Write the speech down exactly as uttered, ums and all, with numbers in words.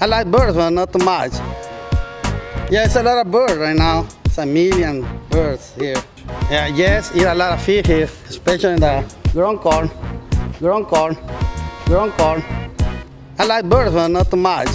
I like birds, but not too much. Yeah, it's a lot of birds right now. It's a million birds here. Yeah, yes, eat a lot of fish here, especially in the ground corn, ground corn, ground corn. I like birds, but not too much.